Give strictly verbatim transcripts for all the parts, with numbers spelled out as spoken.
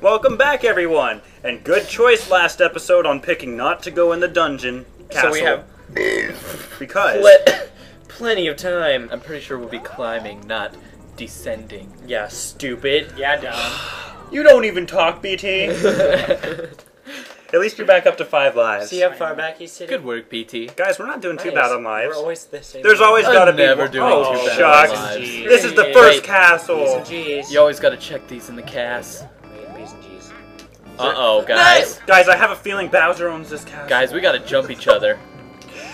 Welcome back, everyone, and good choice last episode on picking not to go in the dungeon castle. So we have because pl plenty of time. I'm pretty sure we'll be climbing, not descending. Yeah, stupid. Yeah, dumb. You don't even talk, B T. At least you're back up to five lives. See how far back he's sitting? Good work, B T. Guys, we're not doing nice. too bad on lives. We're always the same. There's always got to be never doing oh, too bad shucks. on lives. This is the first Wait. castle. G's. You always got to check these in the cast. Uh-oh, guys. Nice. Guys, I have a feeling Bowser owns this castle. Guys, we got to jump each other.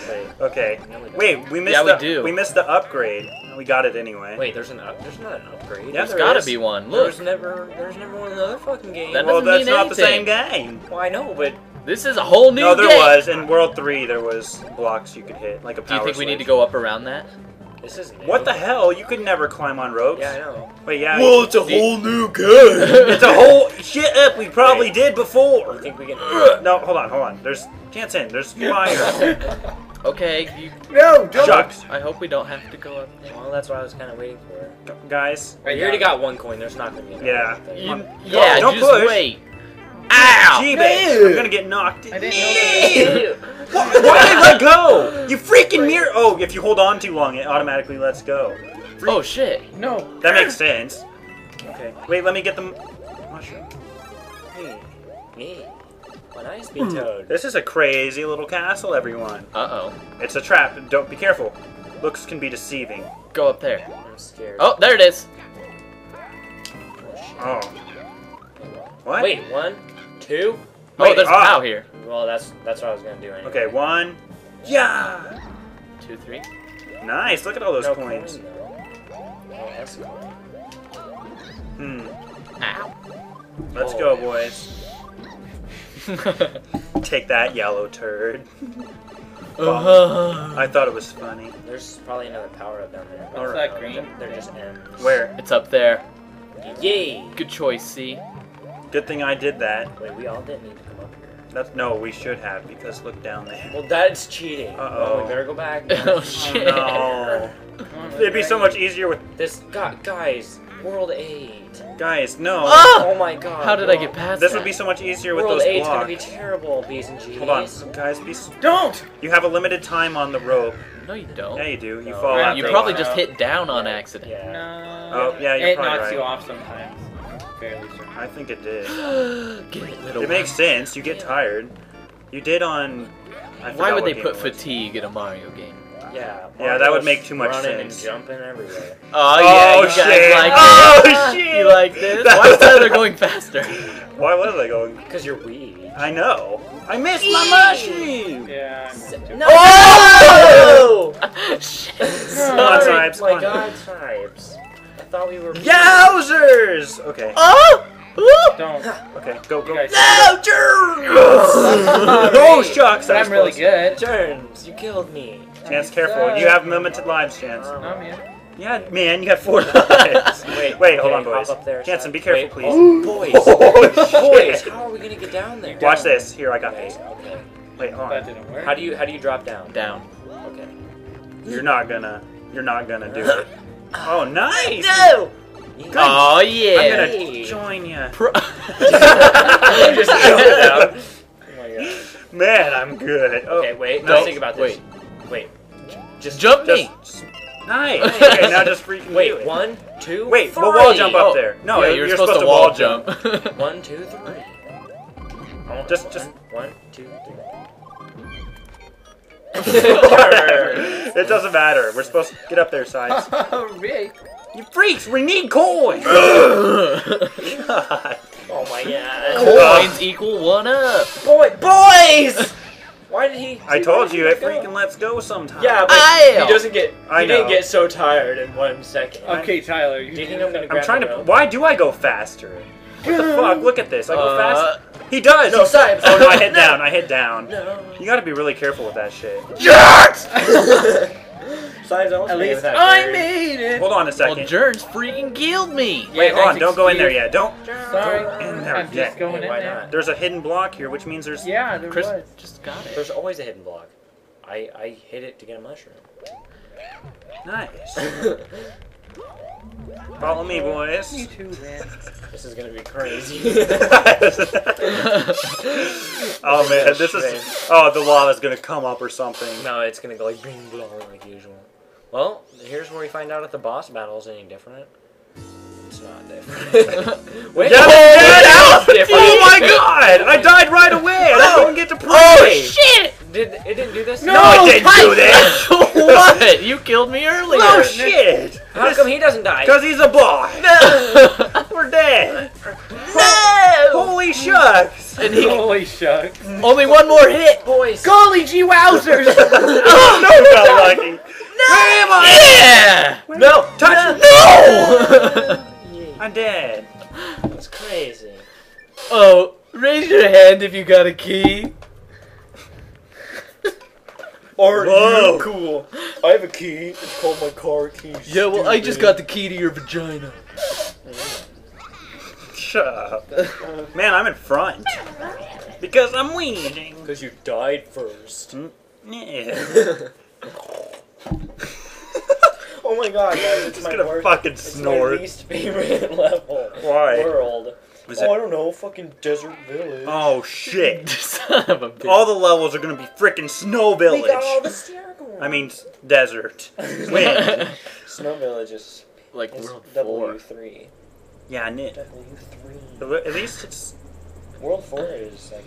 Wait. Okay. No, we Wait, we missed yeah, the, we, do. we missed the upgrade. We got it anyway. Wait, there's an up, there's not an upgrade. Yeah, there's there gotta is. be one. Look, there's never there's never one in the other fucking game. That well, that's not anything. the same game. Well, I know, but this is a whole new. No, there game. was in World Three. There was blocks you could hit, like a power Do you think slide. we need to go up around that? This is new. What the hell? You could never climb on ropes. Yeah, I know. But yeah. Well, it's a the, whole new game. It's a whole shit up we probably Wait, did before. You think we can? No, hold on, hold on. There's Janssen. There's fire. Okay, you... No, don't! Shucks. I hope we don't have to go up there. Well, that's what I was kind of waiting for. G guys. Right, you already got one coin. There's not going to be another. Yeah. You, yeah, don't just push. wait. Ow! Gee, babe, I'm going to get knocked. I didn't know that. Why did I let go? You freaking mirror! Oh, if you hold on too long, it automatically lets go. Freak. Oh, shit. No. That makes sense. Okay. Wait, let me get the mushroom. Hey. Hey. Well, nice, Toad. This is a crazy little castle, everyone. Uh-oh. It's a trap. Don't be careful. Looks can be deceiving. Go up there. I'm scared. Oh, there it is. Oh. What? Wait, one, two. Oh, Wait, there's oh. a cow here. Well, that's that's what I was gonna do anyway. Okay, one. Yeah. Two, three. Nice. Look at all those no coins. Coin, oh, that's cool. Hmm. Ow. Let's oh, go, man. boys. Take that, yellow turd. Uh-huh. I thought it was funny. There's probably another power up down there. What's right. that green? They're just M's. Where? It's up there. Yay! Good choice, C. Good thing I did that. Wait, we all didn't need to come up here. That's no, we should have because look down there. Well, that's cheating. Uh oh. Well, we better go back. Oh shit! No. It'd be so much easier with this. God, guys. World eight. Guys, no. Oh, oh my god. How did well, I get past This that? would be so much easier World with those eight's blocks. World eight's gonna be terrible, B's and G's. Hold on. Guys, be... Don't! You have a limited time on the rope. No, you don't. Yeah, you do. You no. fall out. You probably just out. hit down on accident. Yeah. No. Oh, yeah, you're it probably It knocks right. you off sometimes. Fairly certain. I think it did. get it, little It one. makes sense. You get yeah. tired. You did on... I Why would they put fatigue in a Mario game? Yeah, yeah, that would make too much running sense. Running and jumping everywhere. Oh, yeah, oh, you guys shit. like oh, this. Oh, shit. You like this? Why was Tyler going faster? Why was I going? Because you're weak. I know. I missed Eee. my mushroom. Yeah, I'm no. Oh! oh! Shit. Sorry. Tribes, my God, tribes. I thought we were... Yowzers! Okay. Oh! Ooh. Don't. Okay, go, go. No, turns! oh, shucks. I'm close. really good. Turns, you killed me. Chance, careful. You have limited lives, Chance. Oh, man. Yeah, man, you got four lives. Wait, Wait hold on, boys. There, Janssen, be careful, Wait. please. Oh, boys. Oh, boys, how are we going to get down there? Watch down. this. Here, I got okay. this. Okay. Wait, hold on. That didn't work. How do you, how do you drop down? Down. Okay. You're not going to, you're not going to do it. Oh, nice. No. Good. Oh, yeah. I'm going to hey. join you. Pro I'm just out. Oh, my God. Man, I'm good. Oh. Okay, wait. No. Let's think about this. Wait. Wait, just jump just, me. Just, nice. Okay, now just freaking. Wait, it. one, two. Wait, we'll wall jump up oh. there. No, yeah, you're, you're supposed, supposed to wall, wall jump. jump. one, two, three. Oh, just, one, just one, two, three. It doesn't matter. We're supposed to get up there, Science. You freaks! We need coins. God. Oh my God. Coins equal one up. Boy, boys. Why did he? I told you, it freaking lets go sometimes. Yeah, but I he doesn't get. I he know. didn't get so tired in one second. Okay, Tyler, you do you think I'm gonna? I'm trying to. Rope? Why do I go faster? What the fuck? Look at this. I go uh, fast. He does. No, sorry. Oh no, I hit down. I hit down. No. You gotta be really careful with that shit. Jerks! At least I bird. made it. Hold on a second. Well, Jerns freaking killed me. Yeah, Wait, hold on. Don't go in there yet. Don't. Sorry. Go in there I'm yet. just going hey, in why there. Not? There's a hidden block here, which means there's. Yeah, there Chris was. Just got it. There's always a hidden block. I I hit it to get a mushroom. Nice. Follow me, boys. You too, man. This is gonna be crazy. Oh man, this is. Oh, the lava's gonna come up or something. No, it's gonna go like bing, bing, like usual. Well, here's where we find out if the boss battle is any different. It's not different. Wait, yeah, oh, it different. Oh my god! I died right away. I don't get to play. Oh shit! Did it didn't do this? No, no it didn't do this. What? You killed me earlier. Oh shit! How this, come he doesn't die? Because he's a boy. No, we're dead. No! Holy shucks! And he, holy shucks! Only one more hit, boys. Golly gee wowzers! Oh, no, you got lucky. No! Where am I? Yeah! Where no! Am touch! No! No! I'm dead. That's crazy. Oh, raise your hand if you got a key. Are you cool? I have a key. It's called my car key. Yeah, well, stupid. I just got the key to your vagina. Shut up. Man, I'm in front. Because I'm winning. Because you died first. Mm? Yeah. Oh my god, guys, it's, it's my, gonna worst, fucking it's snort. my least favorite level. Why? World. Oh, I don't know, fucking Desert Village. Oh, shit. Son of a bitch. All the levels are gonna be frickin' Snow Village. We got all the circles. I mean, desert. Wind. Snow Village is... Like, it's World W three. Yeah, I knew. W three. At least it's... World four is, like,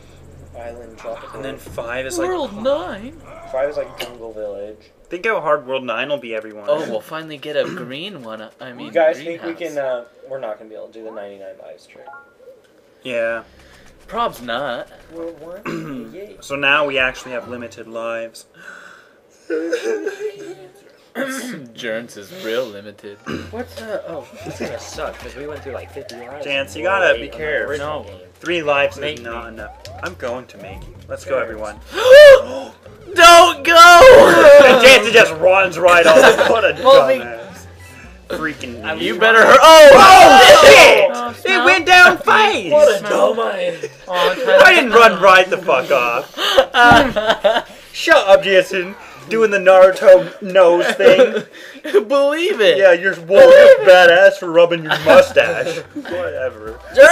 Island Tropical. And then five is, like... World nine? five is, like, Jungle Village. Think how hard World nine will be, everyone. Oh, we'll finally get a green one. I mean, you guys think house. we can, uh... We're not gonna be able to do the ninety-nine lives trick. Yeah. Prob's not. So now we actually have limited lives. Jern's is real limited. What's uh oh, this is gonna suck because we went through like fifty lives. Jance, you gotta be careful. No. Three lives is not enough. I'm going to make you. Let's go, everyone. Don't go! And Jance just runs right off. What a dumbass. Freaking I mean, you better hurt. Oh, oh shit! Oh, it went down fast! What a dumbass. Oh, I didn't run right the fuck off. Uh, Shut up, Janssen. Doing the Naruto nose thing. Believe it. Yeah, you're walking badass for rubbing your mustache. Whatever. Don't,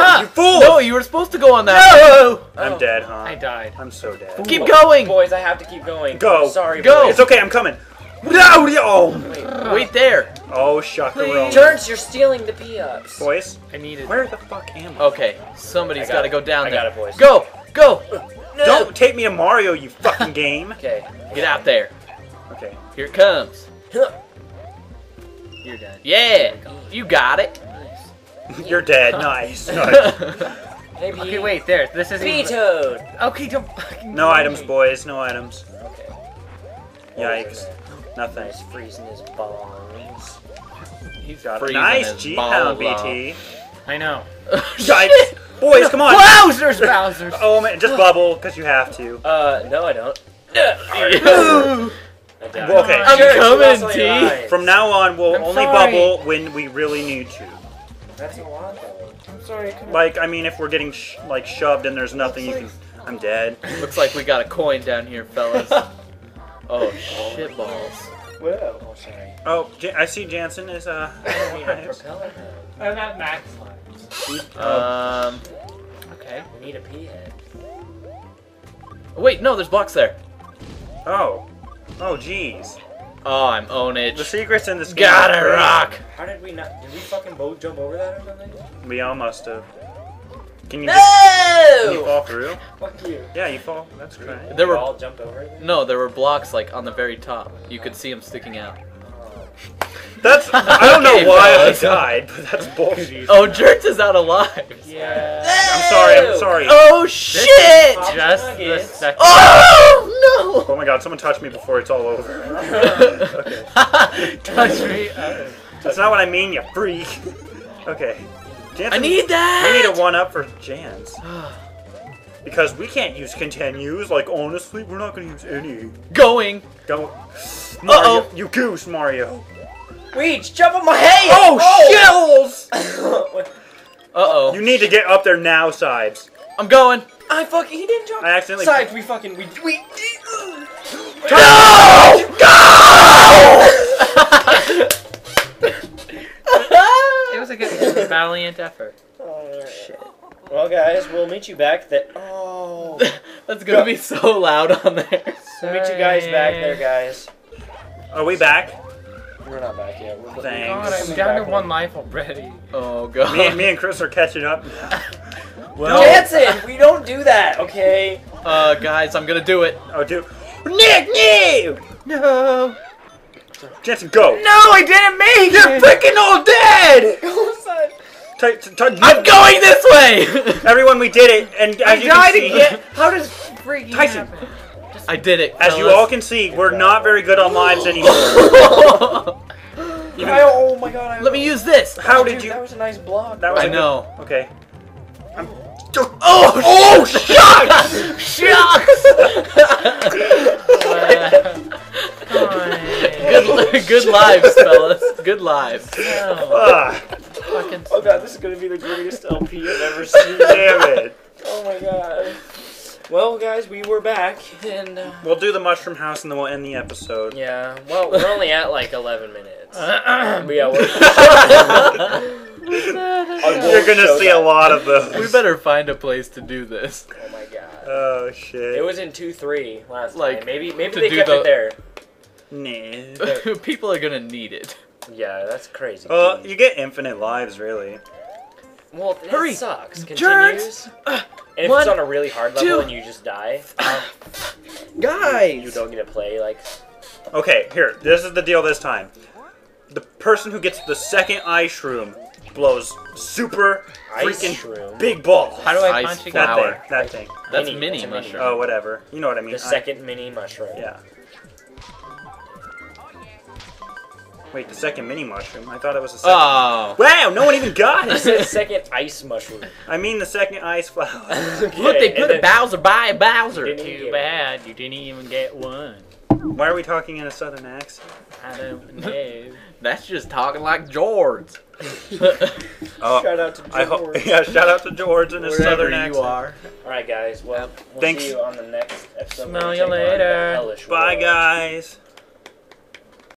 huh. You fool! No, you were supposed to go on that. No! I'm oh, dead, huh? I died. I'm so dead. Fool. Keep going! Boys, I have to keep going. Go. I'm sorry, Go. Boys. It's okay, I'm coming. No! Oh! Wait, wait there! Oh, shakaroni. Turns, you're stealing the P-ups. Boys? I need it. Where the fuck am I? Okay, somebody's gotta go down there. I got it, boys. Go! Go! No. Don't take me to Mario, you fucking game! Okay. Get out there. Okay. Here it comes. You're dead. Yeah! You got it. Nice. You're dead. Nice. Nice. Maybe okay, wait, there. This is vetoed! Okay, don't fucking No items, me. boys. No items. Okay. Yikes. Nothing. He's freezing his balls. He's got a nice G-Pound B T. I know. Shit. Boys, come on! Bowser's Bowser's! Oh man, just bubble, because you have to. Uh, no I don't. I don't. Okay. I'm coming, T! From now on, we'll I'm only sorry. bubble when we really need to. That's a lot, though. I'm sorry. Like, I mean, if we're getting, sh like, shoved and there's nothing Looks you like... can... I'm dead. Looks like we got a coin down here, fellas. Oh shit balls! Well, oh, sorry. Oh, J I see. Janssen is uh. Propeller. I'm at max lives. Um. Okay. We need a pee head. Oh, wait, no, there's blocks there. Oh. Oh, jeez. Oh, I'm own it. The secret's in this game. Gotta rock. How did we not? Did we fucking both jump over that or something? We all must have. Can you, no! just, can you fall through? Fuck you. Yeah, you fall. That's right. There were all jumped over it. No, there were blocks like on the very top. You could see them sticking out. Oh. That's I don't okay, know why I died, but that's bullshit. Oh, Jerks is out alive. Yeah. I'm sorry. I'm sorry. Oh shit! Just the second. Oh no! Oh my god! Someone touched me before it's all over. Okay. Touch me. That's not what I mean, you freak. Okay. Janssen, I need that! We need a one-up for Jans. Because we can't use continues. Like, honestly, we're not going to use any. Going. Go. Uh-oh. You goose, Mario. Reach, jump on my head! Oh, oh. Shills! Uh-oh. You need to get up there now, Sibes. I'm going. I fucking... He didn't jump. I accidentally... Sibes, we fucking... We... we no! Go! was like a valiant effort. Oh, shit. Well, guys, we'll meet you back there. Oh. That's going to be so loud on there. Sorry. We'll meet you guys back there, guys. Are we back? We're not back yet. We're Thanks. God, I'm down to one life already. Oh, God. Me, me and Chris are catching up. Well, Janssen, we don't do that, okay? Uh, guys, I'm going to do it. Oh, dude. Nick, Nick! No. Janssen, go. No, I didn't make You're it. You're freaking all dead. Go, son. T t t I'm going this way! Everyone, we did it, and as I you can see... Again. How does freaking Tyson, happen? I did it. As you us. all can see, we're not very good on lives anymore. Even, I, oh my god. I, let me use this. How oh, did dude, you... That was a nice block. That was I a know. Good, okay. I'm, oh, oh, shucks! Shucks! good, good lives, fellas. Good lives. No. Oh god, this is gonna be the greatest L P I've ever seen. Damn it! Oh my god. Well, guys, we were back, and uh... we'll do the mushroom house, and then we'll end the episode. Yeah. Well, we're only at like eleven minutes. Uh-uh. We are. You're gonna see that. a lot of those. We better find a place to do this. Oh my god. Oh shit. It was in two three last like, time. Maybe maybe they kept the... it there. Nah. People are gonna need it. Yeah, that's crazy. Well, dude. You get infinite lives, really. Well, it Hurry. sucks. Continues. Uh, and if one, it's on a really hard level two. and you just die, uh, guys, you, you don't get to play like. Okay, here. This is the deal this time. The person who gets the second ice shroom blows super ice freaking shroom. big ball. How do I punch that flower. thing? That thing. That's mini, mini that's mushroom. Oh, whatever. You know what I mean. The second I, mini mushroom. Yeah. Wait, the second mini mushroom? I thought it was the second. Oh. Wow, no one even got it. The second ice mushroom. I mean the second ice flower. Okay, look, they put a Bowser by a Bowser. Too bad you didn't even get one. Why are we talking in a southern accent? I don't know. That's just talking like George. uh, shout out to George. Yeah, shout out to George in his southern accent. You are. All right, guys. Well, yep. we'll Thanks. see you on the next episode. Smell you later. Bye, guys.